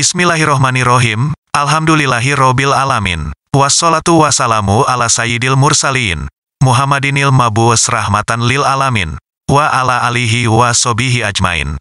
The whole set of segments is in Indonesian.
Bismillahirrohmanirrohim, alhamdulillahirrohbil alamin. Wassalatu wassalamu ala sayyidil mursalin, Muhammadinil mabus rahmatan lil alamin, wa ala alihi wa sobihi ajmain.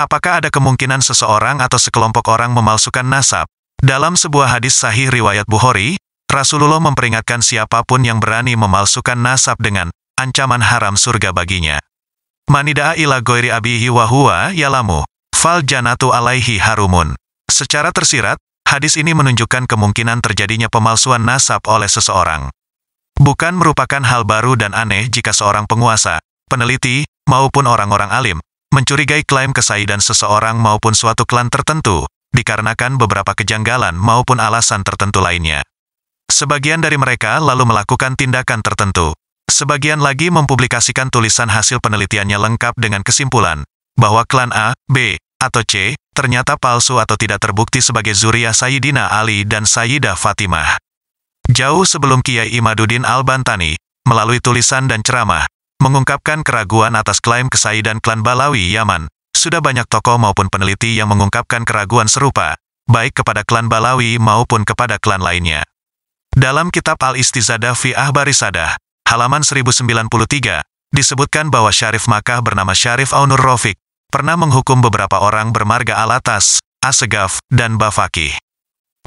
Apakah ada kemungkinan seseorang atau sekelompok orang memalsukan nasab? Dalam sebuah hadis sahih riwayat Bukhari, Rasulullah memperingatkan siapapun yang berani memalsukan nasab dengan ancaman haram surga baginya. Manida'a ila goiri abihi wa huwa yalamu, fal janatu alaihi harumun. Secara tersirat, hadis ini menunjukkan kemungkinan terjadinya pemalsuan nasab oleh seseorang. Bukan merupakan hal baru dan aneh jika seorang penguasa, peneliti, maupun orang-orang alim, mencurigai klaim kesaidan seseorang maupun suatu klan tertentu, dikarenakan beberapa kejanggalan maupun alasan tertentu lainnya. Sebagian dari mereka lalu melakukan tindakan tertentu. Sebagian lagi mempublikasikan tulisan hasil penelitiannya lengkap dengan kesimpulan, bahwa klan A, B, atau C, ternyata palsu atau tidak terbukti sebagai zuriyah Sayyidina Ali dan Sayyidah Fatimah. Jauh sebelum Kiai Imaduddin Al-Bantani, melalui tulisan dan ceramah, mengungkapkan keraguan atas klaim kesaidan klan Baalawi Yaman, sudah banyak tokoh maupun peneliti yang mengungkapkan keraguan serupa, baik kepada klan Baalawi maupun kepada klan lainnya. Dalam kitab Al-Istizadah fi Ahbari Sadah, halaman 1093, disebutkan bahwa Syarif Makkah bernama Syarif Aunur Rafiq, pernah menghukum beberapa orang bermarga Al-Atas, al-Seggaf, dan Bafaqih.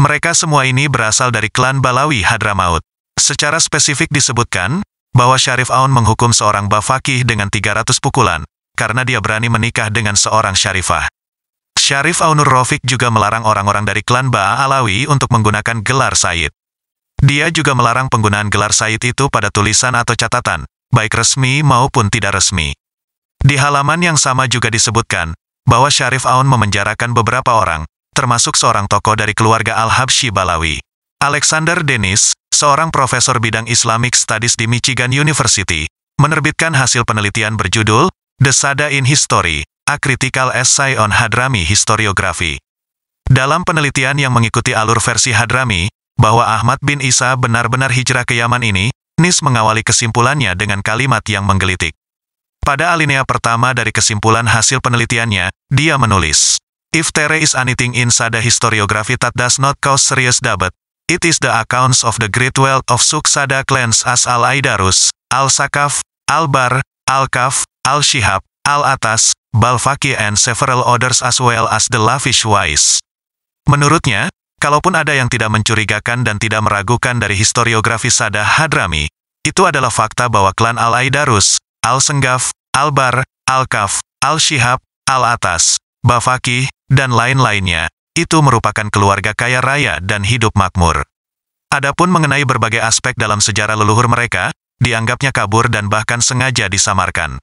Mereka semua ini berasal dari klan Baalawi Hadramaut. Secara spesifik disebutkan bahwa Syarif Aun menghukum seorang Bafaqih dengan 300 pukulan, karena dia berani menikah dengan seorang Syarifah. Syarif Aunur Rafiq juga melarang orang-orang dari klan Baalawi untuk menggunakan gelar Sayyid. Dia juga melarang penggunaan gelar Sayyid itu pada tulisan atau catatan, baik resmi maupun tidak resmi. Di halaman yang sama juga disebutkan bahwa Syarif Aun memenjarakan beberapa orang, termasuk seorang tokoh dari keluarga Al-Habsyi Baalawi. Alexander Dennis, seorang profesor bidang Islamic Studies di Michigan University, menerbitkan hasil penelitian berjudul The Sada in History, A Critical Essay on Hadrami Historiography. Dalam penelitian yang mengikuti alur versi Hadrami, bahwa Ahmad bin Isa benar-benar hijrah ke Yaman ini, Nis mengawali kesimpulannya dengan kalimat yang menggelitik. Pada alinea pertama dari kesimpulan hasil penelitiannya, dia menulis, "If there is anything in Sada historiography that does not cause serious doubt, it is the accounts of the great wealth of Sada clans as Al-Aydarus, Al-Sakaf, Al-Barr, Al-Kaf, al-Shihab, Al-Atas, Bafaqih and several others as well as the lavish wise." Menurutnya, kalaupun ada yang tidak mencurigakan dan tidak meragukan dari historiografi Sada Hadrami, itu adalah fakta bahwa klan Al-Aydarus, Al-Seggaf, Al-Barr, Al-Kaf, al-Shihab, Al-Atas, Bafaqih, dan lain-lainnya, itu merupakan keluarga kaya raya dan hidup makmur. Adapun mengenai berbagai aspek dalam sejarah leluhur mereka, dianggapnya kabur dan bahkan sengaja disamarkan.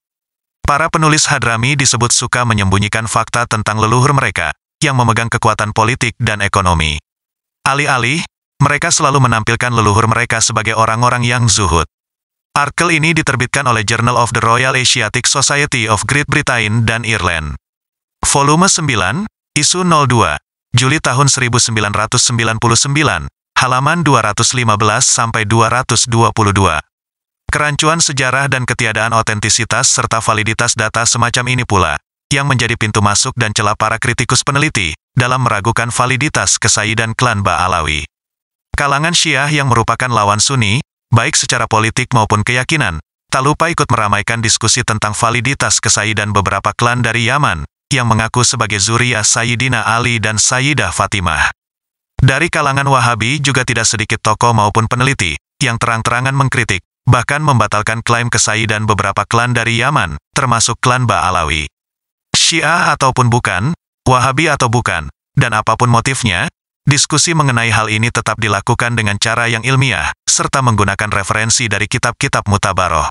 Para penulis Hadrami disebut suka menyembunyikan fakta tentang leluhur mereka, yang memegang kekuatan politik dan ekonomi. Alih-alih, mereka selalu menampilkan leluhur mereka sebagai orang-orang yang zuhud. Artikel ini diterbitkan oleh Journal of the Royal Asiatic Society of Great Britain dan Ireland. Volume 9, Isu 02, Juli tahun 1999, halaman 215-222. Kerancuan sejarah dan ketiadaan otentisitas serta validitas data semacam ini pula, yang menjadi pintu masuk dan celah para kritikus peneliti dalam meragukan validitas kesaidan klan Baalawi. Kalangan Syiah yang merupakan lawan Sunni, baik secara politik maupun keyakinan, tak lupa ikut meramaikan diskusi tentang validitas kesaidan beberapa klan dari Yaman, yang mengaku sebagai zuriyah Sayyidina Ali dan Sayyidah Fatimah. Dari kalangan Wahabi juga tidak sedikit tokoh maupun peneliti yang terang-terangan mengkritik, bahkan membatalkan klaim kesaidan beberapa klan dari Yaman, termasuk klan Baalawi. Syiah ataupun bukan, Wahabi atau bukan, dan apapun motifnya, diskusi mengenai hal ini tetap dilakukan dengan cara yang ilmiah, serta menggunakan referensi dari kitab-kitab mutabaroh.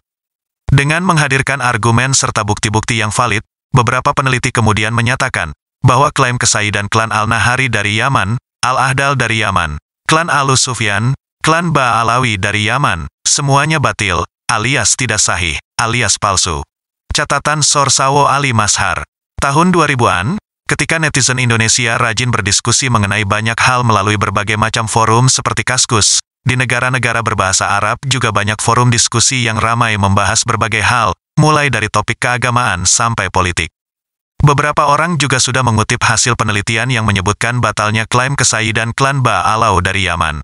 Dengan menghadirkan argumen serta bukti-bukti yang valid, beberapa peneliti kemudian menyatakan bahwa klaim kesaidan klan Al-Nahari dari Yaman, Al-Ahdal dari Yaman, klan Al-Sufyan, klan Baalawi dari Yaman, semuanya batil, alias tidak sahih, alias palsu. Catatan Sorsawo Ali Mashar. Tahun 2000-an, ketika netizen Indonesia rajin berdiskusi mengenai banyak hal melalui berbagai macam forum seperti Kaskus, di negara-negara berbahasa Arab juga banyak forum diskusi yang ramai membahas berbagai hal, mulai dari topik keagamaan sampai politik. Beberapa orang juga sudah mengutip hasil penelitian yang menyebutkan batalnya klaim kesaidan klan Ba'alaw dari Yaman.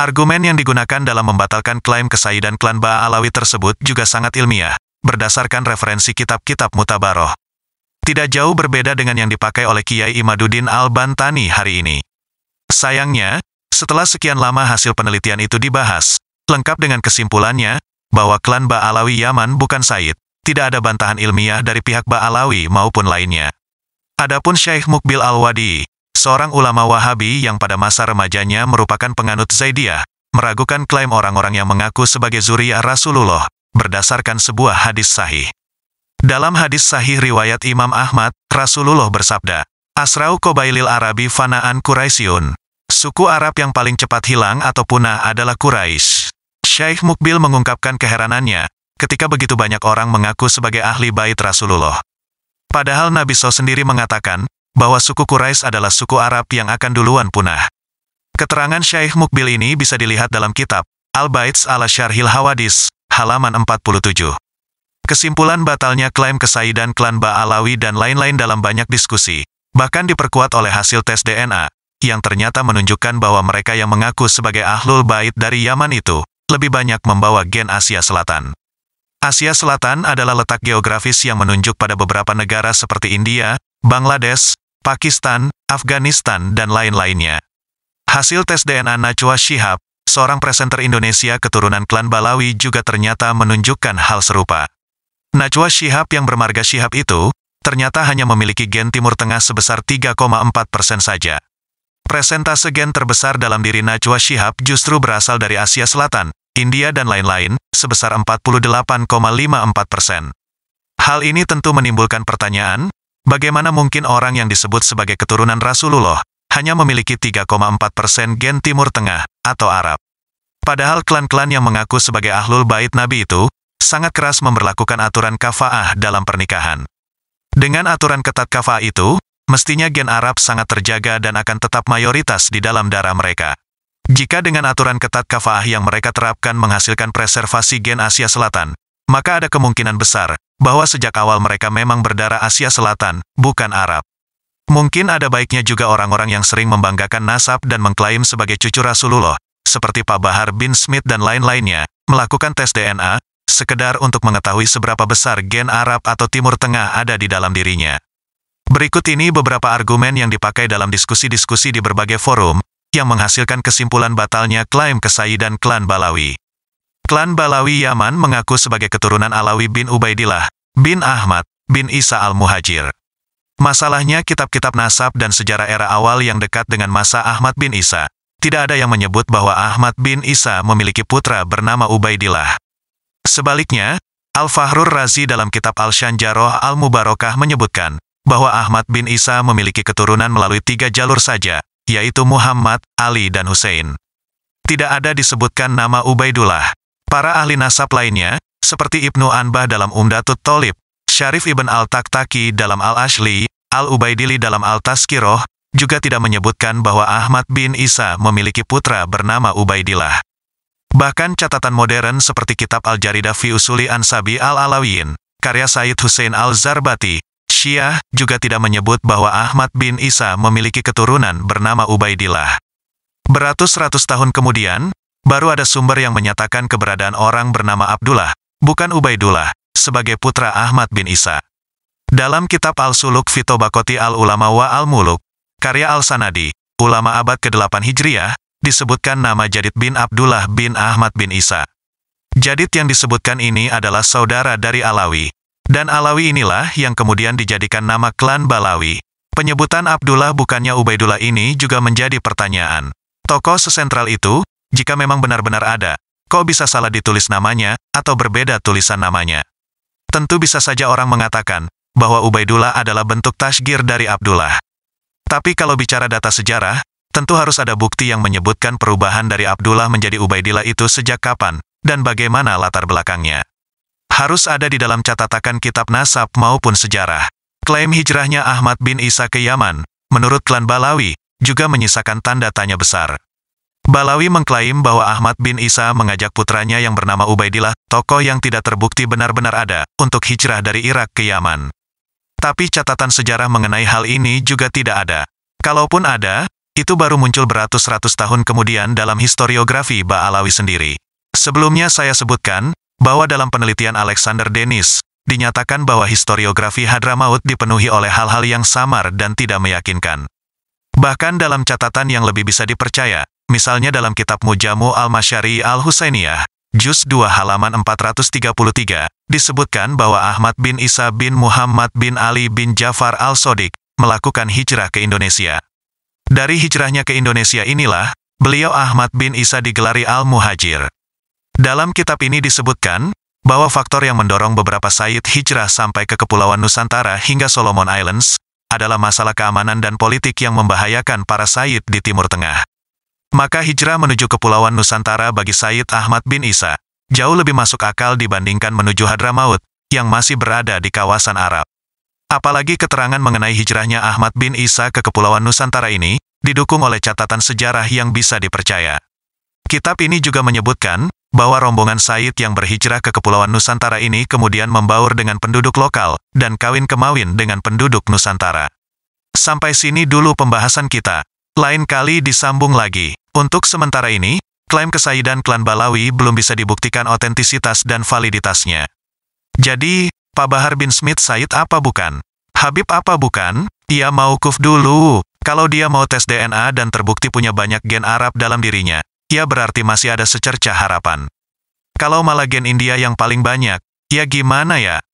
Argumen yang digunakan dalam membatalkan klaim kesaidan klan Ba'alawi tersebut juga sangat ilmiah, berdasarkan referensi kitab-kitab mutabaroh. Tidak jauh berbeda dengan yang dipakai oleh Kiai Imaduddin Al-Bantani hari ini. Sayangnya, setelah sekian lama hasil penelitian itu dibahas, lengkap dengan kesimpulannya, bahwa klan Ba'alawi Yaman bukan Said, tidak ada bantahan ilmiah dari pihak Ba'alawi maupun lainnya. Adapun Sheikh Mukbil Al-Wadi, seorang ulama Wahabi yang pada masa remajanya merupakan penganut Zaidiyah, meragukan klaim orang-orang yang mengaku sebagai zuriyah Rasulullah, berdasarkan sebuah hadis sahih. Dalam hadis sahih riwayat Imam Ahmad, Rasulullah bersabda, Asra'u Qobailil Arabi Fana'an Quraisyun. Suku Arab yang paling cepat hilang atau punah adalah Quraisy. Syaikh Mukbil mengungkapkan keheranannya, ketika begitu banyak orang mengaku sebagai ahli bait Rasulullah. Padahal Nabi SAW sendiri mengatakan, bahwa suku Quraisy adalah suku Arab yang akan duluan punah. Keterangan Syaikh Mukbil ini bisa dilihat dalam kitab Al-Baits ala Syarhil Hawadis, halaman 47. Kesimpulan batalnya klaim kesaidan klan Ba'alawi dan lain-lain dalam banyak diskusi, bahkan diperkuat oleh hasil tes DNA, yang ternyata menunjukkan bahwa mereka yang mengaku sebagai ahlul bait dari Yaman itu, lebih banyak membawa gen Asia Selatan. Asia Selatan adalah letak geografis yang menunjuk pada beberapa negara seperti India, Bangladesh, Pakistan, Afghanistan, dan lain-lainnya. Hasil tes DNA Najwa Shihab, seorang presenter Indonesia keturunan klan Ba'alawi juga ternyata menunjukkan hal serupa. Najwa Shihab yang bermarga Shihab itu, ternyata hanya memiliki gen Timur Tengah sebesar 3,4% saja. Presentase gen terbesar dalam diri Najwa Shihab justru berasal dari Asia Selatan, India dan lain-lain, sebesar 48,54%. Hal ini tentu menimbulkan pertanyaan, bagaimana mungkin orang yang disebut sebagai keturunan Rasulullah hanya memiliki 3,4% gen Timur Tengah atau Arab. Padahal klan-klan yang mengaku sebagai ahlul bait Nabi itu sangat keras memberlakukan aturan kafaah dalam pernikahan. Dengan aturan ketat kafaah itu, mestinya gen Arab sangat terjaga dan akan tetap mayoritas di dalam darah mereka. Jika dengan aturan ketat kafaah yang mereka terapkan menghasilkan preservasi gen Asia Selatan, maka ada kemungkinan besar bahwa sejak awal mereka memang berdarah Asia Selatan, bukan Arab. Mungkin ada baiknya juga orang-orang yang sering membanggakan nasab dan mengklaim sebagai cucu Rasulullah, seperti Pak Bahar bin Smith dan lain-lainnya, melakukan tes DNA, sekedar untuk mengetahui seberapa besar gen Arab atau Timur Tengah ada di dalam dirinya. Berikut ini beberapa argumen yang dipakai dalam diskusi-diskusi di berbagai forum, yang menghasilkan kesimpulan batalnya klaim kesaidan klan Ba'alawi. Klan Ba'alawi Yaman mengaku sebagai keturunan Alawi bin Ubaidillah, bin Ahmad, bin Isa al-Muhajir. Masalahnya kitab-kitab nasab dan sejarah era awal yang dekat dengan masa Ahmad bin Isa, tidak ada yang menyebut bahwa Ahmad bin Isa memiliki putra bernama Ubaidillah. Sebaliknya, Al-Fahrur Razi dalam kitab Al-Syanjaroh Al-Mubarokah menyebutkan, bahwa Ahmad bin Isa memiliki keturunan melalui 3 jalur saja, yaitu Muhammad, Ali dan Hussein. Tidak ada disebutkan nama Ubaidullah. Para ahli nasab lainnya, seperti Ibnu Anbah dalam Umdatut Tholib, Syarif Ibn Al-Taktaki dalam Al-Ashli, Al-Ubaidili dalam Al-Tazkiroh, juga tidak menyebutkan bahwa Ahmad bin Isa memiliki putra bernama Ubaidillah. Bahkan catatan modern seperti kitab Al-Jaridah fi Usuli Ansabi Al-Alawiyin, karya Syed Hussein Al-Zarbati, Syiah juga tidak menyebut bahwa Ahmad bin Isa memiliki keturunan bernama Ubaidillah. Beratus-ratus tahun kemudian, baru ada sumber yang menyatakan keberadaan orang bernama Abdullah, bukan Ubaidullah, sebagai putra Ahmad bin Isa. Dalam kitab Al-Suluk fi Tobaqoti Al-Ulama wa Al-Muluk, karya Al-Sanadi, ulama abad ke-8 Hijriah, disebutkan nama Jadid bin Abdullah bin Ahmad bin Isa. Jadid yang disebutkan ini adalah saudara dari Alawi. Dan Alawi inilah yang kemudian dijadikan nama klan Ba'alawi. Penyebutan Abdullah bukannya Ubaidullah ini juga menjadi pertanyaan. Tokoh sesentral itu, jika memang benar-benar ada, kok bisa salah ditulis namanya, atau berbeda tulisan namanya? Tentu bisa saja orang mengatakan, bahwa Ubaidullah adalah bentuk tasgir dari Abdullah. Tapi kalau bicara data sejarah, tentu harus ada bukti yang menyebutkan perubahan dari Abdullah menjadi Ubaidillah itu sejak kapan, dan bagaimana latar belakangnya. Harus ada di dalam catatan kitab nasab maupun sejarah. Klaim hijrahnya Ahmad bin Isa ke Yaman, menurut klan Ba'alawi, juga menyisakan tanda tanya besar. Ba'alawi mengklaim bahwa Ahmad bin Isa mengajak putranya yang bernama Ubaidillah, tokoh yang tidak terbukti benar-benar ada, untuk hijrah dari Irak ke Yaman. Tapi catatan sejarah mengenai hal ini juga tidak ada. Kalaupun ada, itu baru muncul beratus-ratus tahun kemudian dalam historiografi Baalawi sendiri. Sebelumnya saya sebutkan, bahwa dalam penelitian Alexander Dennis, dinyatakan bahwa historiografi Hadramaut dipenuhi oleh hal-hal yang samar dan tidak meyakinkan. Bahkan dalam catatan yang lebih bisa dipercaya, misalnya dalam kitab Mujamu Al-Masyari Al-Husainiyah, Juz 2 halaman 433, disebutkan bahwa Ahmad bin Isa bin Muhammad bin Ali bin Ja'far al-Sodiq melakukan hijrah ke Indonesia. Dari hijrahnya ke Indonesia inilah, beliau Ahmad bin Isa digelari Al-Muhajir. Dalam kitab ini disebutkan, bahwa faktor yang mendorong beberapa Sayyid hijrah sampai ke Kepulauan Nusantara hingga Solomon Islands, adalah masalah keamanan dan politik yang membahayakan para Sayyid di Timur Tengah. Maka hijrah menuju Kepulauan Nusantara bagi Sayyid Ahmad bin Isa jauh lebih masuk akal dibandingkan menuju Hadramaut, yang masih berada di kawasan Arab. Apalagi keterangan mengenai hijrahnya Ahmad bin Isa ke Kepulauan Nusantara ini, didukung oleh catatan sejarah yang bisa dipercaya. Kitab ini juga menyebutkan, bahwa rombongan Sayyid yang berhijrah ke Kepulauan Nusantara ini kemudian membaur dengan penduduk lokal, dan kawin kemawin dengan penduduk Nusantara. Sampai sini dulu pembahasan kita. Lain kali disambung lagi. Untuk sementara ini, klaim kesaidan klan Baalawi belum bisa dibuktikan otentisitas dan validitasnya. Jadi, Pak Bahar bin Smith Said apa bukan? Habib apa bukan? Ia mauquf dulu. Kalau dia mau tes DNA dan terbukti punya banyak gen Arab dalam dirinya, ia berarti masih ada secercah harapan. Kalau malah gen India yang paling banyak, ya gimana ya?